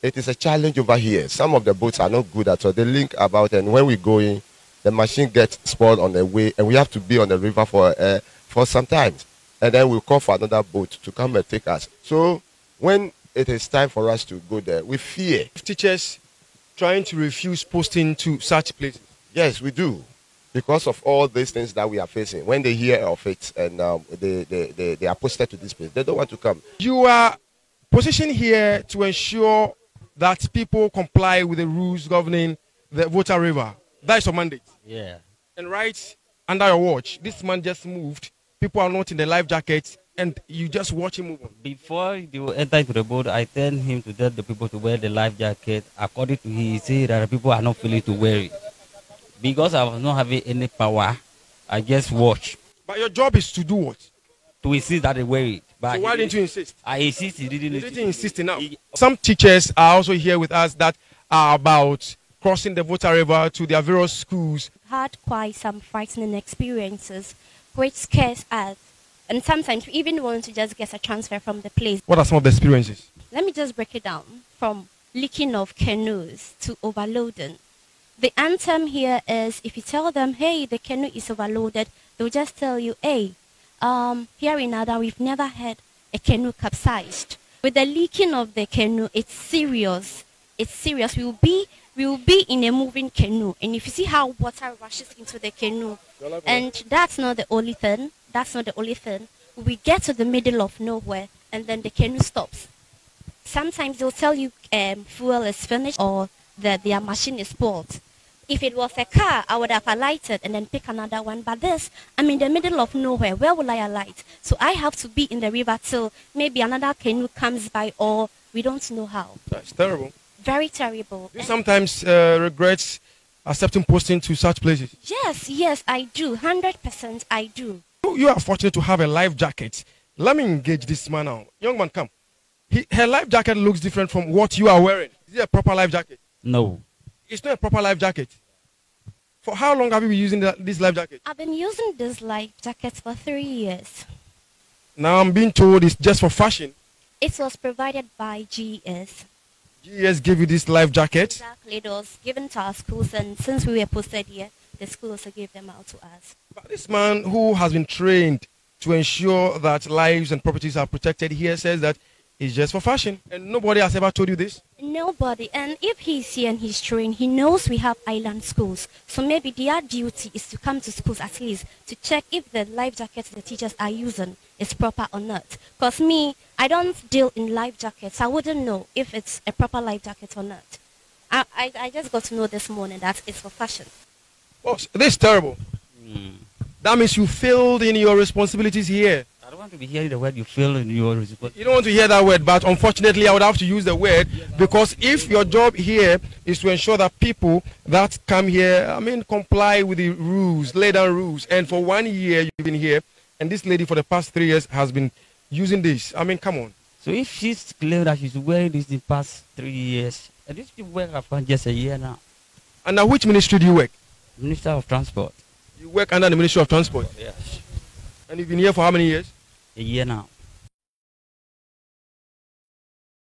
It is a challenge over here. Some of the boats are not good at all. They link about, and when we go in, the machine gets spoiled on the way, and we have to be on the river for some time. And then we'll call for another boat to come and take us. So when it is time for us to go there, we fear. Teachers trying to refuse posting to such places? Yes, we do. Because of all these things that we are facing. When they hear of it and they are posted to this place, they don't want to come. You are positioned here to ensure that people comply with the rules governing the Volta River. That is your mandate. Yeah. And right under your watch, this man just moved. People are not in their life jackets, and you just watch him move on. Before they will enter into the boat, I tell him to tell the people to wear the life jacket. According to him, he said that people are not feeling to wear it. Because I was not having any power, I just watch. But your job is to do what? To insist that they wear it. But so why didn't you insist? I insist, he didn't insist. He didn't insist enough. Some teachers are also here with us that are about crossing the Volta River to their various schools. Had quite some frightening experiences which scares us. And sometimes we even want to just get a transfer from the place. What are some of the experiences? Let me just break it down. From leaking of canoes to overloading. The anthem here is, if you tell them, hey, the canoe is overloaded, they'll just tell you, hey, here in Ada, we've never had a canoe capsized. With the leaking of the canoe, it's serious. It's serious. We will be in a moving canoe. And if you see how water rushes into the canoe, and that's not the only thing. That's not the only thing. We get to the middle of nowhere, and then the canoe stops. Sometimes they'll tell you fuel is finished or that their machine is spoiled. If it was a car, I would have alighted and then pick another one. But this, I'm in the middle of nowhere. Where will I alight? So I have to be in the river till maybe another canoe comes by, or we don't know how. That's terrible. Very terrible. You sometimes regret accepting posting to such places? Yes, yes, I do. 100% I do. You are fortunate to have a life jacket. Let me engage this man now. Young man, come. Her life jacket looks different from what you are wearing. Is it a proper life jacket? No. It's not a proper life jacket. For how long have you been using this life jacket? I've been using this life jacket for 3 years. Now I'm being told it's just for fashion. It was provided by GES. GES gave you this life jacket? Exactly. It was given to our schools, and since we were posted here, the school also gave them out to us. But this man who has been trained to ensure that lives and properties are protected here says that it's just for fashion. And nobody has ever told you this? Nobody. And if he's here and he's trained, he knows we have island schools. So maybe their duty is to come to schools at least to check if the life jackets the teachers are using is proper or not. Because me, I don't deal in life jackets. I wouldn't know if it's a proper life jacket or not. I just got to know this morning that it's for fashion. Well, this is terrible. Mm. That means you failed in your responsibilities here. I don't want to be hearing the word you feel in your response. You don't want to hear that word, but unfortunately I would have to use the word, because if your job here is to ensure that people that come here, I mean, comply with the rules, laid down rules, and for 1 year you've been here, and this lady for the past 3 years has been using this. I mean, come on. So if she's claimed that she's wearing this the past 3 years, and this people work for just a year now. Under which ministry do you work? Minister of Transport. You work under the Ministry of Transport? Yes. And you've been here for how many years? A year now.